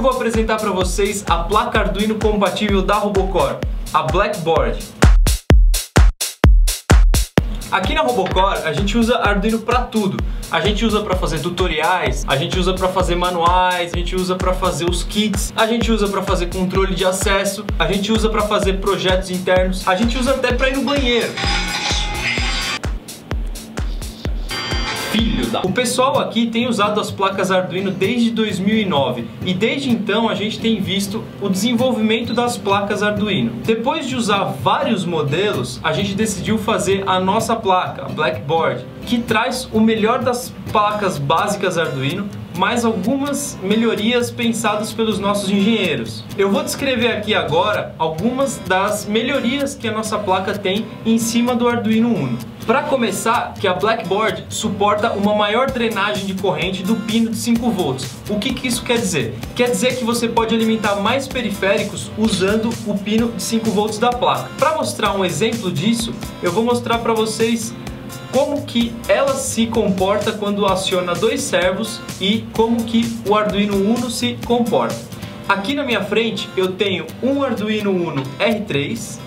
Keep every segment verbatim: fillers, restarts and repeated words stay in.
eu vou apresentar para vocês a placa Arduino compatível da Robocore, a Blackboard. Aqui na Robocore a gente usa Arduino para tudo. A gente usa para fazer tutoriais, a gente usa para fazer manuais, a gente usa para fazer os kits, a gente usa para fazer controle de acesso, a gente usa para fazer projetos internos, a gente usa até para ir no banheiro. Filho da... O pessoal aqui tem usado as placas Arduino desde dois mil e nove e desde então a gente tem visto o desenvolvimento das placas Arduino. Depois de usar vários modelos, a gente decidiu fazer a nossa placa, a Blackboard, que traz o melhor das placas básicas Arduino, mais algumas melhorias pensadas pelos nossos engenheiros. Eu vou descrever aqui agora algumas das melhorias que a nossa placa tem em cima do Arduino Uno. Para começar, que a Blackboard suporta uma maior drenagem de corrente do pino de cinco volts. O que, que isso quer dizer? Quer dizer que você pode alimentar mais periféricos usando o pino de cinco volts da placa. Para mostrar um exemplo disso, eu vou mostrar para vocês como que ela se comporta quando aciona dois servos e como que o Arduino Uno se comporta. Aqui na minha frente eu tenho um Arduino Uno R três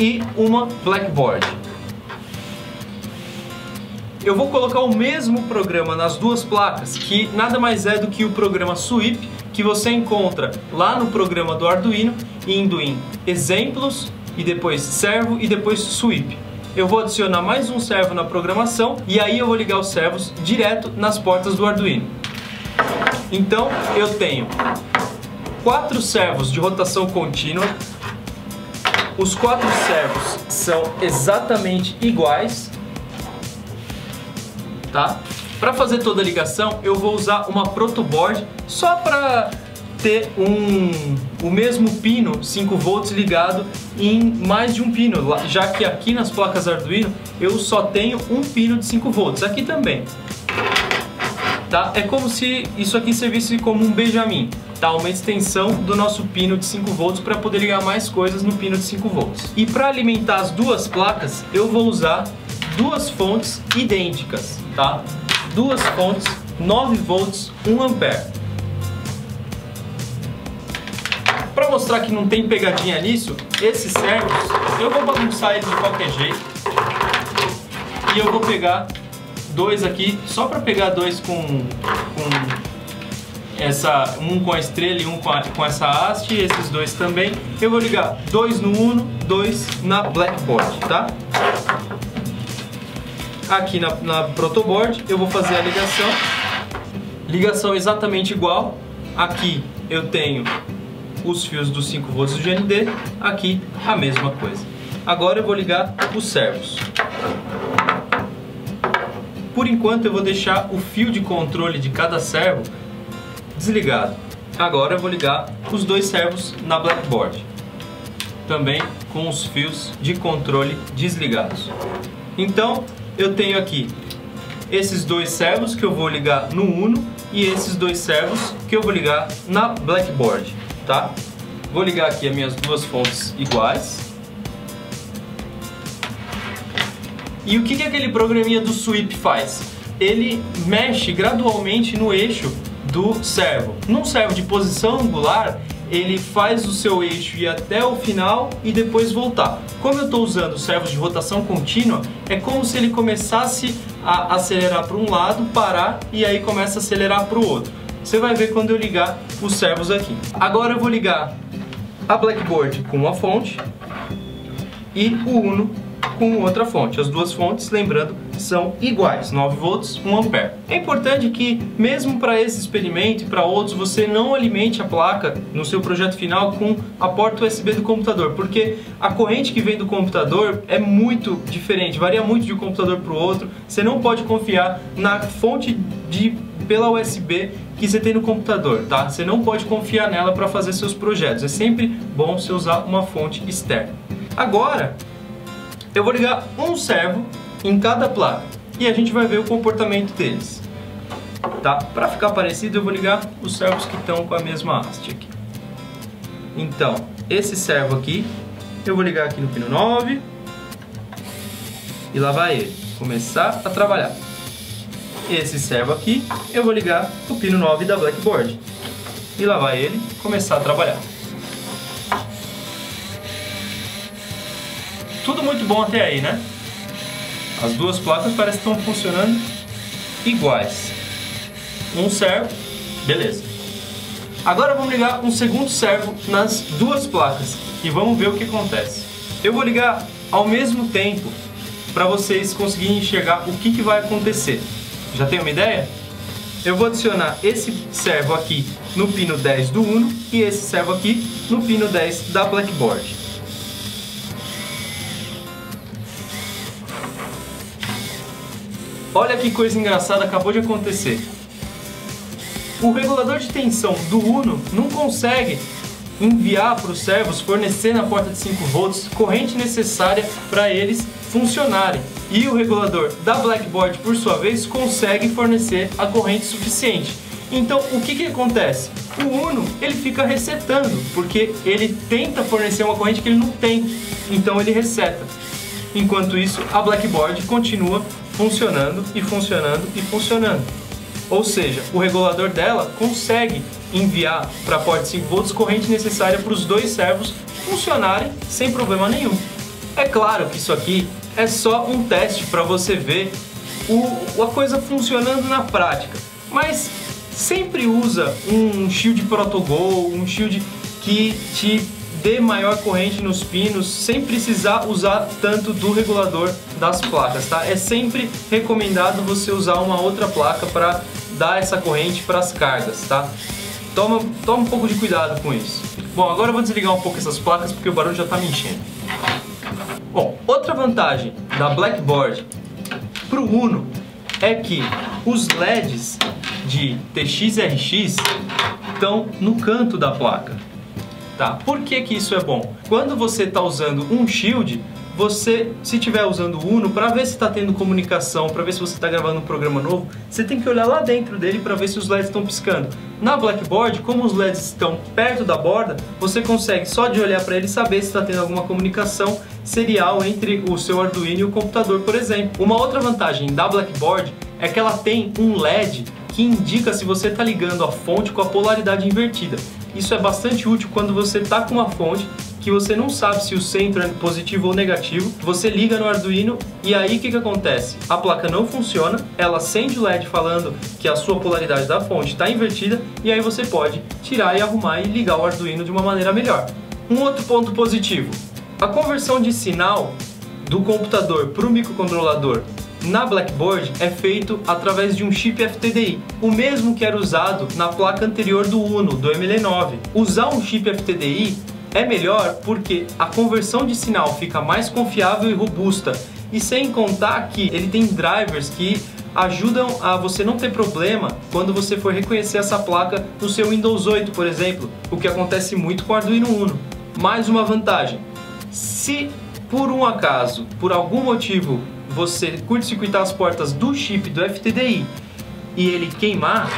e uma Blackboard. Eu vou colocar o mesmo programa nas duas placas, que nada mais é do que o programa SWEEP, que você encontra lá no programa do Arduino, indo em exemplos e depois servo e depois SWEEP. Eu vou adicionar mais um servo na programação e aí eu vou ligar os servos direto nas portas do Arduino. Então eu tenho quatro servos de rotação contínua. Os quatro servos são exatamente iguais, tá? Para fazer toda a ligação eu vou usar uma protoboard só para ter um, o mesmo pino cinco volts ligado em mais de um pino, já que aqui nas placas Arduino eu só tenho um pino de cinco volts, aqui também, tá? É como se isso aqui servisse como um Benjamin, tá? Uma extensão do nosso pino de cinco volts para poder ligar mais coisas no pino de cinco volts. E para alimentar as duas placas eu vou usar duas fontes idênticas, tá? Duas fontes nove volts, um ampere. Para mostrar que não tem pegadinha nisso, esses servos, eu vou bagunçar eles de qualquer jeito. E eu vou pegar dois aqui, só para pegar dois com, com essa, um com a estrela e um com, a, com essa haste, e esses dois também. Eu vou ligar dois no Uno, dois na Blackboard, tá? Aqui na, na protoboard eu vou fazer a ligação. Ligação exatamente igual. Aqui eu tenho os fios dos cinco volts do G N D, aqui a mesma coisa. Agora eu vou ligar os servos. Por enquanto eu vou deixar o fio de controle de cada servo desligado. Agora eu vou ligar os dois servos na Blackboard, também com os fios de controle desligados. Então eu tenho aqui esses dois servos que eu vou ligar no Uno e esses dois servos que eu vou ligar na Blackboard, tá? Vou ligar aqui as minhas duas fontes iguais. E o que que aquele programinha do SWEEP faz? Ele mexe gradualmente no eixo do servo. Num servo de posição angular, ele faz o seu eixo ir até o final e depois voltar. Como eu estou usando servos de rotação contínua, é como se ele começasse a acelerar para um lado, parar e aí começa a acelerar para o outro. Você vai ver quando eu ligar os servos aqui. Agora eu vou ligar a Blackboard com uma fonte e o Uno com outra fonte. As duas fontes, lembrando, são iguais, nove volts, um ampere. É importante que, mesmo para esse experimento e para outros, você não alimente a placa no seu projeto final com a porta U S B do computador, porque a corrente que vem do computador é muito diferente, varia muito de um computador para o outro. Você não pode confiar na fonte de pela U S B que você tem no computador, tá? Você não pode confiar nela para fazer seus projetos. É sempre bom você usar uma fonte externa. Agora, eu vou ligar um servo em cada placa e a gente vai ver o comportamento deles, tá? Para ficar parecido, eu vou ligar os servos que estão com a mesma haste aqui. Então, esse servo aqui, eu vou ligar aqui no pino nove e lá vai ele começar a trabalhar. Esse servo aqui, eu vou ligar o pino nove da Blackboard. e lá vai ele começar a trabalhar. Tudo muito bom até aí, né? As duas placas parecem que estão funcionando iguais. Um servo, beleza. Agora vamos ligar um segundo servo nas duas placas e vamos ver o que acontece. Eu vou ligar ao mesmo tempo para vocês conseguirem enxergar o que, que vai acontecer. Já tem uma ideia? Eu vou adicionar esse servo aqui no pino dez do Uno e esse servo aqui no pino dez da Blackboard. Olha que coisa engraçada acabou de acontecer. O regulador de tensão do Uno não consegue enviar para os servos, fornecer na porta de cinco volts, corrente necessária para eles funcionarem. E o regulador da Blackboard, por sua vez, consegue fornecer a corrente suficiente. Então, o que que acontece? O Uno, ele fica resetando, porque ele tenta fornecer uma corrente que ele não tem. Então, ele reseta. Enquanto isso, a Blackboard continua funcionando e funcionando e funcionando. Ou seja, o regulador dela consegue enviar para a porta de cinco volts corrente necessária para os dois servos funcionarem sem problema nenhum. É claro que isso aqui é só um teste para você ver o, a coisa funcionando na prática, mas sempre usa um shield protogol, um shield que te dê maior corrente nos pinos sem precisar usar tanto do regulador das placas, tá? É sempre recomendado você usar uma outra placa para dar essa corrente para as cargas, tá? Toma, toma um pouco de cuidado com isso. Bom, agora eu vou desligar um pouco essas placas porque o barulho já está me enchendo. Bom, outra vantagem da Blackboard para o Uno é que os L E Ds de T X R X estão no canto da placa. Tá? Por que que isso é bom? Quando você está usando um shield, você, se estiver usando o Uno, para ver se está tendo comunicação, para ver se você está gravando um programa novo, você tem que olhar lá dentro dele para ver se os L E Ds estão piscando. Na Blackboard, como os L E Ds estão perto da borda, você consegue só de olhar para ele saber se está tendo alguma comunicação serial entre o seu Arduino e o computador, por exemplo. Uma outra vantagem da Blackboard é que ela tem um L E D que indica se você está ligando a fonte com a polaridade invertida. Isso é bastante útil quando você está com uma fonte que você não sabe se o centro é positivo ou negativo, você liga no Arduino e aí o que que acontece? A placa não funciona, ela acende o L E D falando que a sua polaridade da fonte está invertida e aí você pode tirar e arrumar e ligar o Arduino de uma maneira melhor. Um outro ponto positivo, a conversão de sinal do computador para o microcontrolador na Blackboard é feito através de um chip F T D I, o mesmo que era usado na placa anterior do Uno, do M L nove. Usar um chip F T D I é melhor porque a conversão de sinal fica mais confiável e robusta, e sem contar que ele tem drivers que ajudam a você não ter problema quando você for reconhecer essa placa no seu Windows oito, por exemplo, o que acontece muito com o Arduino Uno. Mais uma vantagem, se por um acaso, por algum motivo, você curto-circuitar as portas do chip do F T D I e ele queimar,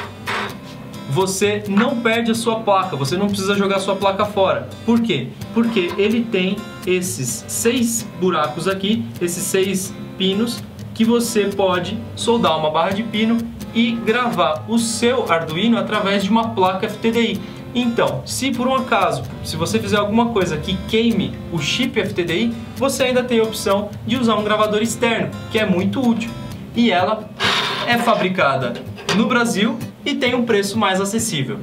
você não perde a sua placa, você não precisa jogar a sua placa fora. Por quê? Porque ele tem esses seis buracos aqui, esses seis pinos, que você pode soldar uma barra de pino e gravar o seu Arduino através de uma placa F T D I. Então, se por um acaso, se você fizer alguma coisa que queime o chip F T D I, você ainda tem a opção de usar um gravador externo, que é muito útil. E ela é fabricada no Brasil e tem um preço mais acessível.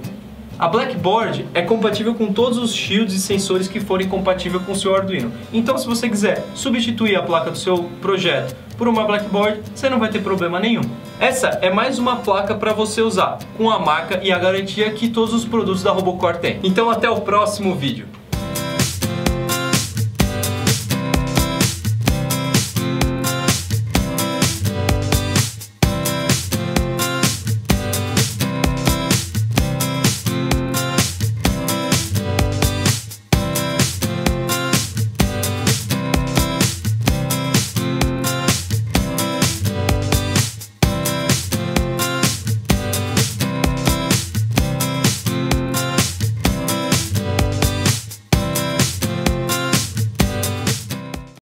A Blackboard é compatível com todos os shields e sensores que forem compatíveis com o seu Arduino. Então, se você quiser substituir a placa do seu projeto por uma Blackboard, você não vai ter problema nenhum. Essa é mais uma placa para você usar, com a marca e a garantia que todos os produtos da Robocore têm. Então, até o próximo vídeo.